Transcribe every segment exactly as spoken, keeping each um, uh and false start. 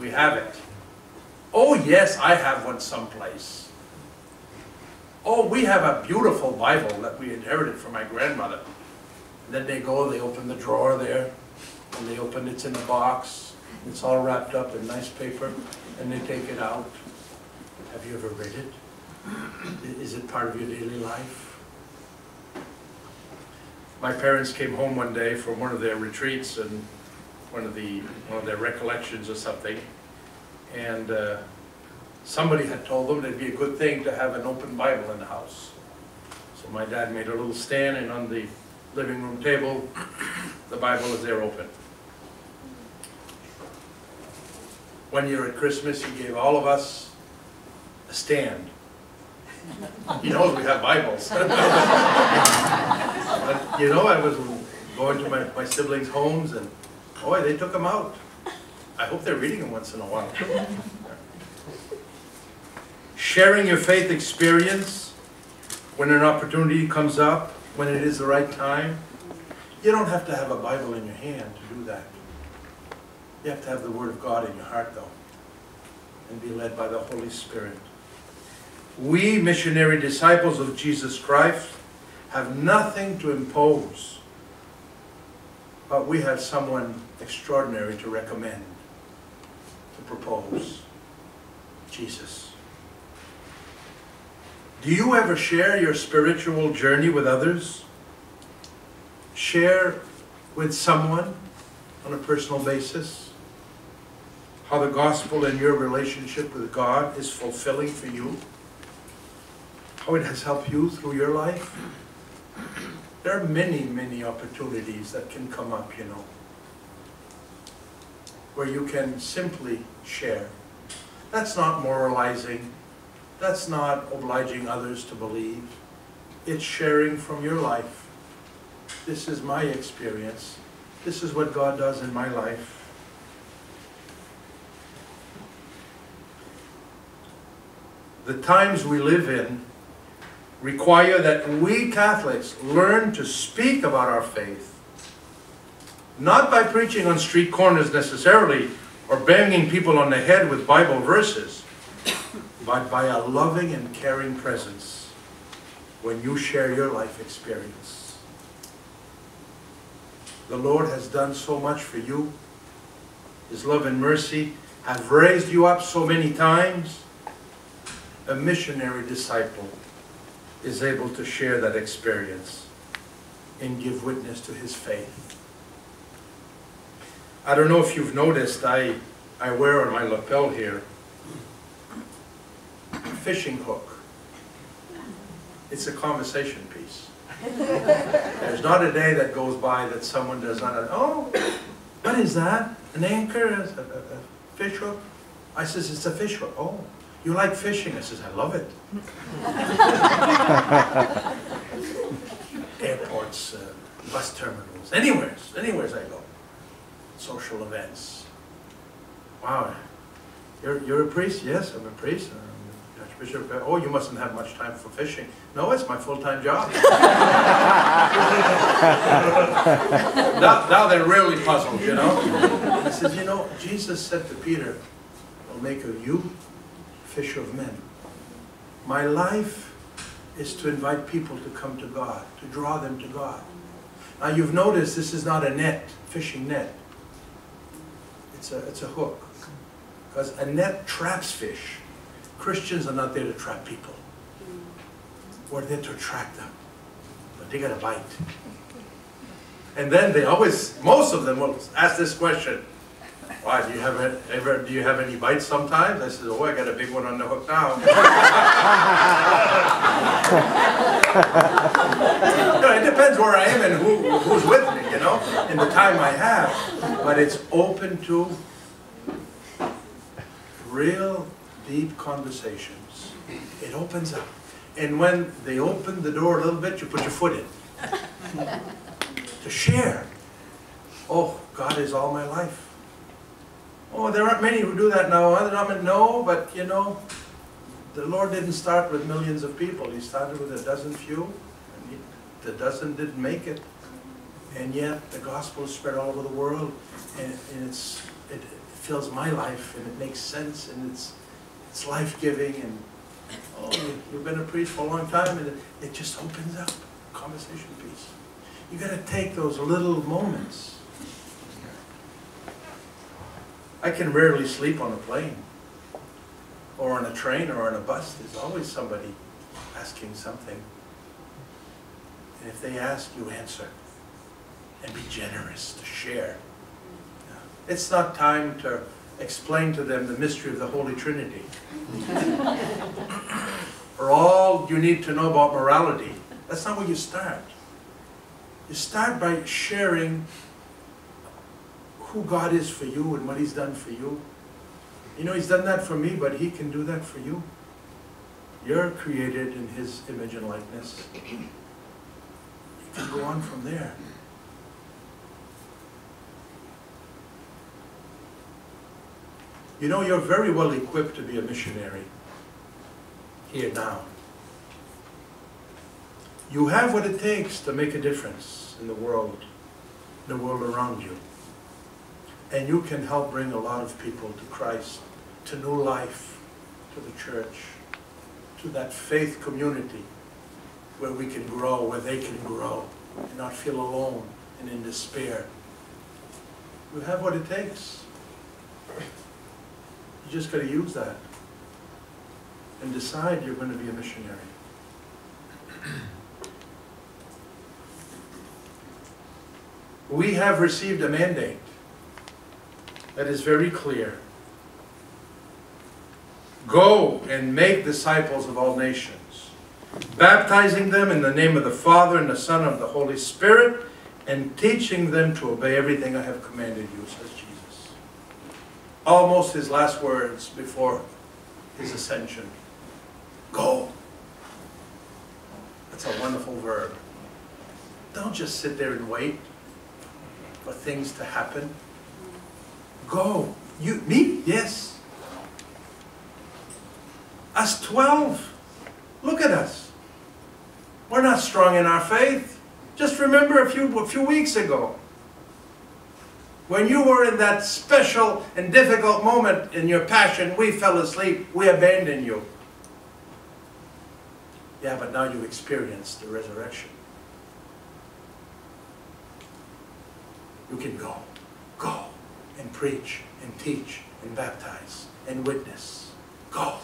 We have it. Oh yes, I have one someplace. Oh, we have a beautiful Bible that we inherited from my grandmother. And then they go, they open the drawer there, and they open it, it's in a box. It's all wrapped up in nice paper, and they take it out. Have you ever read it? Is it part of your daily life? My parents came home one day from one of their retreats and one of the one of their recollections or something, and uh, somebody had told them it'd be a good thing to have an open Bible in the house. So my dad made a little stand, and on the living room table, the Bible is there open. One year at Christmas, he gave all of us a stand. He knows we have Bibles. But, you know, I was going to my, my siblings' homes, and boy, they took them out. I hope they're reading them once in a while. Sharing your faith experience when an opportunity comes up, when it is the right time. You don't have to have a Bible in your hand to do that. You have to have the Word of God in your heart, though, and be led by the Holy Spirit. We, missionary disciples of Jesus Christ, have nothing to impose, but we have someone extraordinary to recommend, to propose: Jesus. Do you ever share your spiritual journey with others? Share with someone on a personal basis how the gospel and your relationship with God is fulfilling for you, how it has helped you through your life. There are many, many opportunities that can come up, you know, where you can simply share. That's not moralizing. That's not obliging others to believe. It's sharing from your life. This is my experience. This is what God does in my life. The times we live in require that we Catholics learn to speak about our faith, not by preaching on street corners necessarily or banging people on the head with Bible verses, but by a loving and caring presence when you share your life experience. The Lord has done so much for you. His love and mercy have raised you up so many times. A missionary disciple is able to share that experience and give witness to his faith. I don't know if you've noticed, I, I wear on my lapel here a fishing hook. It's a conversation piece. There's not a day that goes by that someone does not, oh, what is that? An anchor? A, a, a fish hook? I says, it's a fish hook. Oh. You like fishing? I says, I love it. Airports, uh, bus terminals, anywhere, anywheres I go. Social events. Wow, you're, you're a priest? Yes, I'm a priest. I'm Archbishop. Oh, you mustn't have much time for fishing. No, it's my full-time job. now, now they're really puzzled, you know. He says, you know, Jesus said to Peter, I'll make of you fisher of men. My life is to invite people to come to God, to draw them to God. Now you've noticed this is not a net, fishing net. It's a, it's a hook. Because a net traps fish. Christians are not there to trap people. We're there to attract them. But they got to bite. And then they always, most of them will ask this question. Why, do you have a, ever do you have any bites sometimes? I said, oh, I got a big one on the hook now. You know, it depends where I am and who who's with me, you know, in the time I have. But it's open to real deep conversations. It opens up. And when they open the door a little bit, you put your foot in. To share. Oh, God is all my life. Oh, there aren't many who do that now. I no, but you know, the Lord didn't start with millions of people. He started with a dozen few, and he, the dozen didn't make it. And yet, the gospel is spread all over the world, and, and it's, it, fills my life, and it makes sense, and it's it's life-giving, and oh, you've been a priest for a long time, and it, it just opens up conversation piece. You got to take those little moments. I can rarely sleep on a plane, or on a train, or on a bus. There's always somebody asking something, and if they ask, you answer, and be generous to share. It's not time to explain to them the mystery of the Holy Trinity, or all you need to know about morality. That's not where you start. You start by sharing who God is for you and what He's done for you. You know, He's done that for me, but He can do that for you. You're created in His image and likeness. You can go on from there. You know, you're very well equipped to be a missionary here now. You have what it takes to make a difference in the world, in the world around you. And you can help bring a lot of people to Christ, to new life, to the church, to that faith community where we can grow, where they can grow, and not feel alone and in despair. You have what it takes. You just got to use that and decide you're going to be a missionary. We have received a mandate that is very clear. Go and make disciples of all nations, baptizing them in the name of the Father and the Son and of the Holy Spirit, and teaching them to obey everything I have commanded you, says Jesus. Almost His last words before His ascension. Go. That's a wonderful verb. Don't just sit there and wait for things to happen. Go. You, me? Yes. Us twelve. Look at us. We're not strong in our faith. Just remember a few, a few weeks ago, when you were in that special and difficult moment in your passion, we fell asleep, we abandoned you. Yeah, but now you experience the resurrection. You can go. Go. And preach, and teach, and baptize, and witness. Go.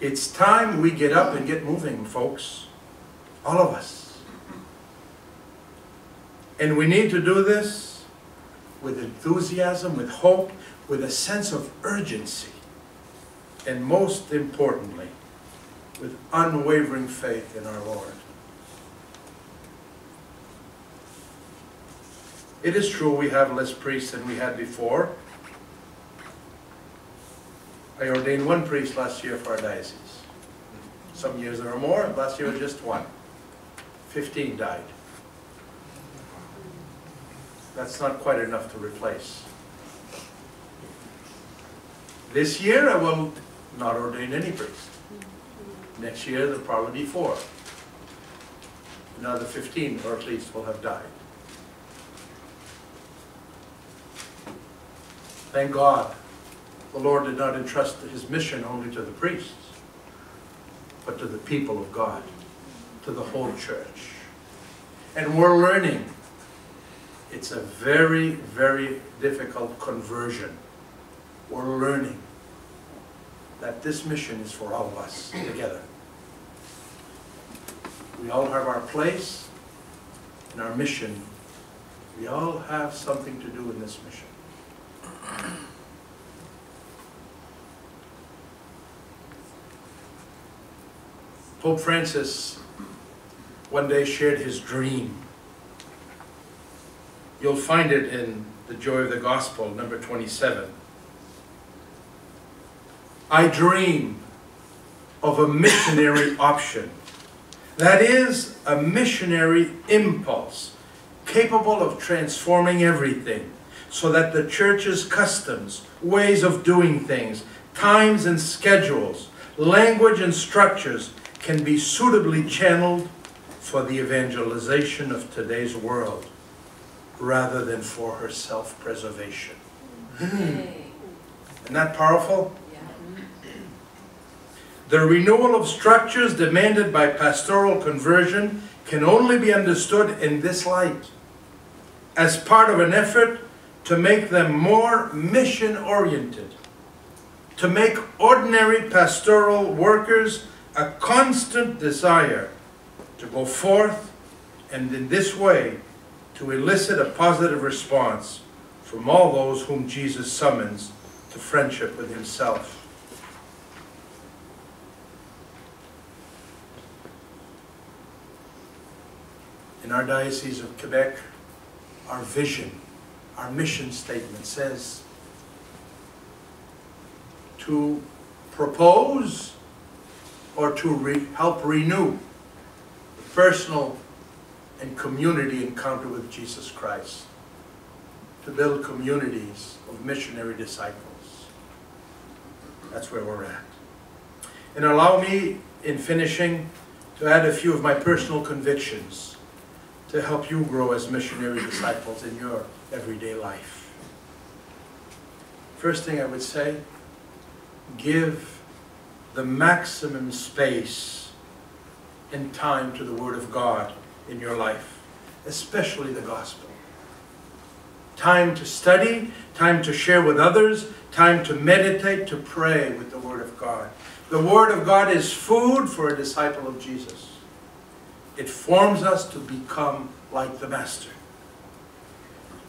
It's time we get up and get moving, folks. All of us. And we need to do this with enthusiasm, with hope, with a sense of urgency. And most importantly, with unwavering faith in our Lord. It is true we have less priests than we had before. I ordained one priest last year for our diocese. Some years there are more, last year was just one. Fifteen died. That's not quite enough to replace. This year I will not ordain any priest. Next year there will probably be four. Another fifteen or at least will have died. Thank God, the Lord did not entrust His mission only to the priests, but to the people of God, to the whole church. And we're learning. It's a very, very difficult conversion. We're learning that this mission is for all of us together. We all have our place in our mission. We all have something to do in this mission. Pope Francis one day shared his dream. You'll find it in the Joy of the Gospel, number twenty-seven. I dream of a missionary option, that is, a missionary impulse capable of transforming everything, so that the Church's customs, ways of doing things, times and schedules, language and structures can be suitably channeled for the evangelization of today's world. rather than for her self-preservation. Hey. Isn't that powerful? Yeah. The renewal of structures demanded by pastoral conversion can only be understood in this light, as part of an effort to make them more mission-oriented, to make ordinary pastoral workers a constant desire to go forth and in this way to elicit a positive response from all those whom Jesus summons to friendship with himself. In our Diocese of Quebec, our vision, our mission statement says to propose or to re help renew the personal and community encounter with Jesus Christ, to build communities of missionary disciples. That's where we're at. And allow me, in finishing, to add a few of my personal convictions to help you grow as missionary disciples in your everyday life. First thing I would say, give the maximum space and time to the Word of God in your life, especially the Gospel. Time to study, time to share with others, time to meditate, to pray with the Word of God. The Word of God is food for a disciple of Jesus. It forms us to become like the Master.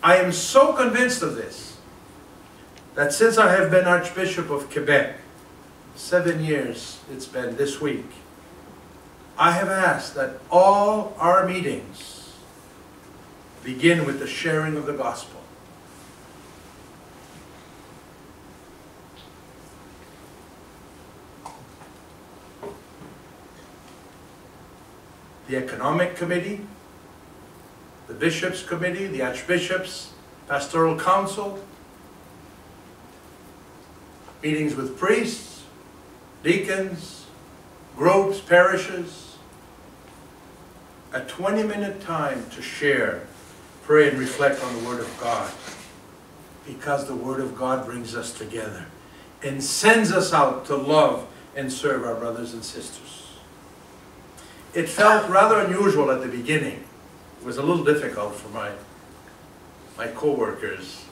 I am so convinced of this, that since I have been Archbishop of Quebec, seven years it's been this week, I have asked that all our meetings begin with the sharing of the Gospel. The Economic Committee, the Bishops' Committee, the Archbishops, Pastoral Council, meetings with priests, deacons, groups, parishes, a twenty minute time to share, pray and reflect on the Word of God, because the Word of God brings us together and sends us out to love and serve our brothers and sisters. It felt rather unusual at the beginning. It was a little difficult for my, my co-workers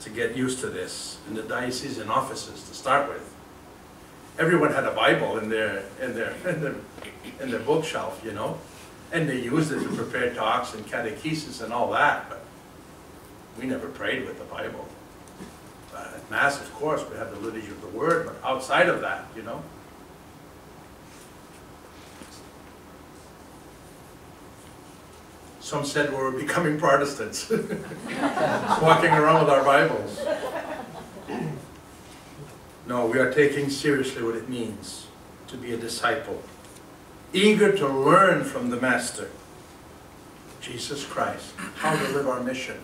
to get used to this in the diocesan offices to start with. Everyone had a Bible in their, in their, in their, in their bookshelf, you know, and they used it to prepare talks and catechesis and all that, but we never prayed with the Bible. Uh, at Mass, of course, we have the liturgy of the Word, but outside of that, you know. Some said we were becoming Protestants, walking around with our Bibles. No, we are taking seriously what it means to be a disciple, eager to learn from the Master, Jesus Christ, how to live our mission.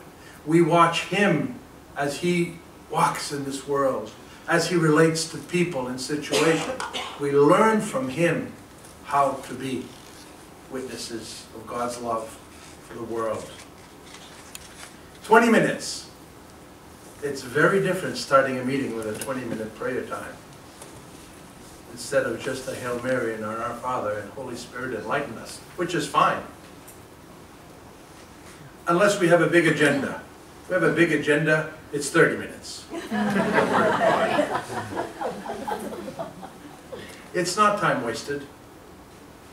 We watch Him as He walks in this world, as He relates to people and situations. We learn from Him how to be witnesses of God's love for the world. twenty minutes. It's very different starting a meeting with a twenty minute prayer time instead of just a Hail Mary and Our Father and Holy Spirit enlighten us, which is fine. Unless we have a big agenda. If we have a big agenda, it's thirty minutes. It's not time wasted.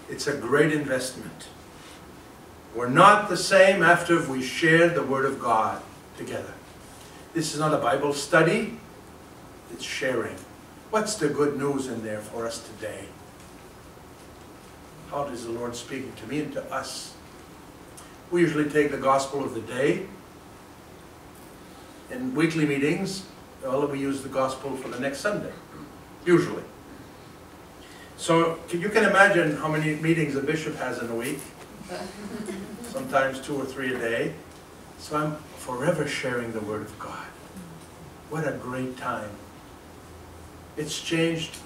It's a great investment. We're not the same after we share the Word of God together. This is not a Bible study, it's sharing. What's the good news in there for us today? How does the Lord speak to me and to us? We usually take the Gospel of the day. In weekly meetings, well, we use the Gospel for the next Sunday, usually. So you can imagine how many meetings a bishop has in a week. Sometimes two or three a day. So I'm forever sharing the Word of God. What a great time. It's changed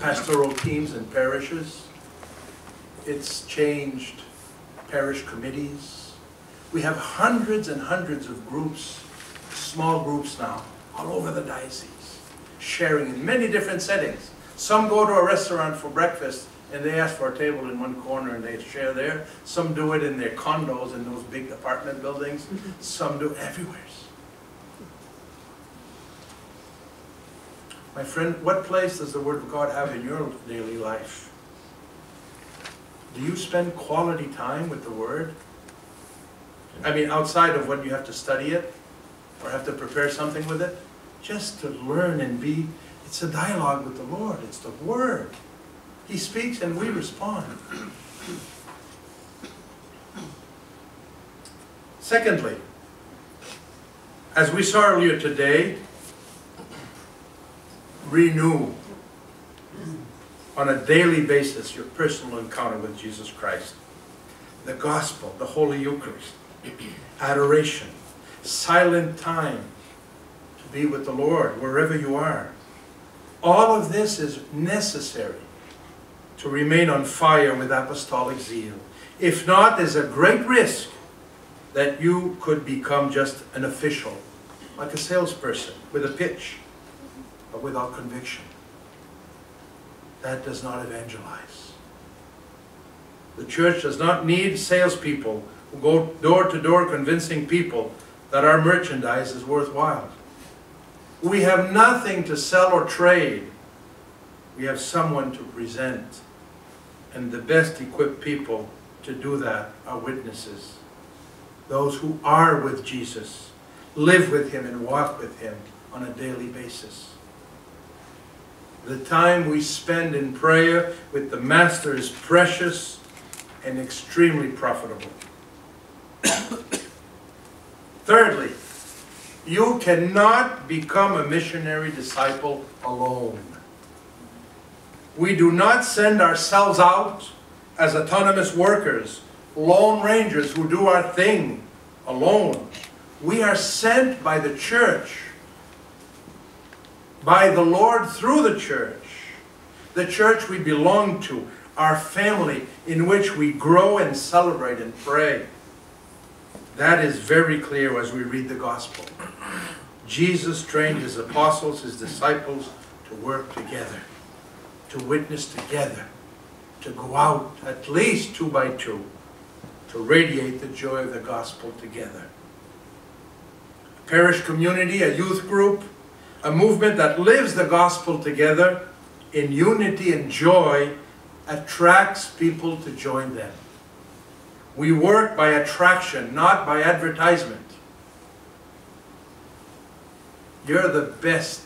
pastoral teams and parishes. It's changed parish committees. We have hundreds and hundreds of groups, small groups now, all over the diocese, sharing in many different settings. Some go to a restaurant for breakfast and they ask for a table in one corner and they share there. Some do it in their condos in those big apartment buildings. Some do everywhere. My friend, what place does the Word of God have in your daily life? Do you spend quality time with the Word? I mean, outside of when you have to study it or have to prepare something with it? Just to learn and be, it's a dialogue with the Lord. It's the Word. He speaks and we respond. Secondly, as we saw earlier today, renew on a daily basis your personal encounter with Jesus Christ, the Gospel, the Holy Eucharist, adoration, silent time to be with the Lord wherever you are. All of this is necessary to remain on fire with apostolic zeal. If not, there's a great risk that you could become just an official, like a salesperson with a pitch, but without conviction. That does not evangelize. The church does not need salespeople who go door to door convincing people that our merchandise is worthwhile. We have nothing to sell or trade. We have someone to present, and the best equipped people to do that are witnesses. Those who are with Jesus, live with Him and walk with Him on a daily basis. The time we spend in prayer with the Master is precious and extremely profitable. Thirdly, you cannot become a missionary disciple alone. We do not send ourselves out as autonomous workers, lone rangers who do our thing alone. We are sent by the church, by the Lord through the church, the church we belong to, our family in which we grow and celebrate and pray. That is very clear as we read the Gospel. Jesus trained His apostles, His disciples, to work together, to witness together, to go out at least two by two, to radiate the joy of the Gospel together. A parish community, a youth group, a movement that lives the Gospel together in unity and joy attracts people to join them. We work by attraction, not by advertisement. You're the best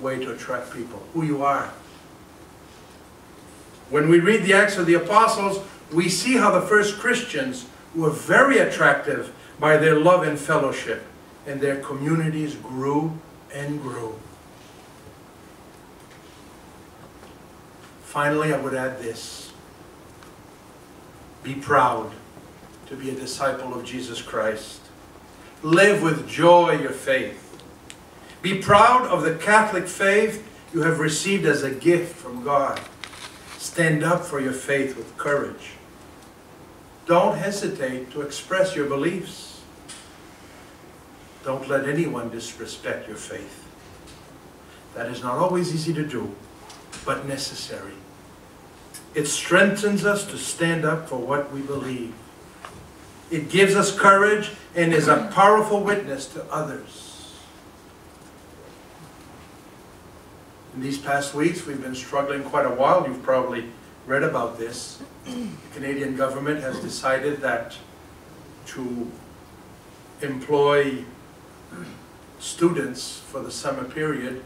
way to attract people, who you are. When we read the Acts of the Apostles, we see how the first Christians were very attractive by their love and fellowship, and their communities grew and grow. Finally, I would add this. Be proud to be a disciple of Jesus Christ. Live with joy your faith. Be proud of the Catholic faith you have received as a gift from God. Stand up for your faith with courage. Don't hesitate to express your beliefs. Don't let anyone disrespect your faith. That is not always easy to do, but necessary. It strengthens us to stand up for what we believe. It gives us courage and is a powerful witness to others. In these past weeks, we've been struggling quite a while. You've probably read about this. The Canadian government has decided that to employ students for the summer period,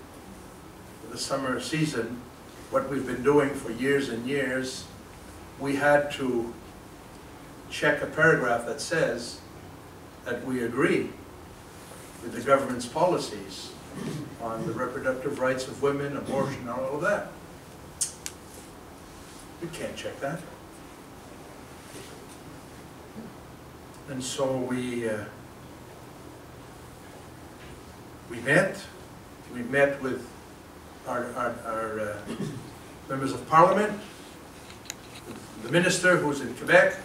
for the summer season, what we've been doing for years and years, we had to check a paragraph that says that we agree with the government's policies on the reproductive rights of women, abortion, and all of that. We can't check that. And so we uh, We met, we met with our, our, our uh, members of parliament, the minister who's in Quebec,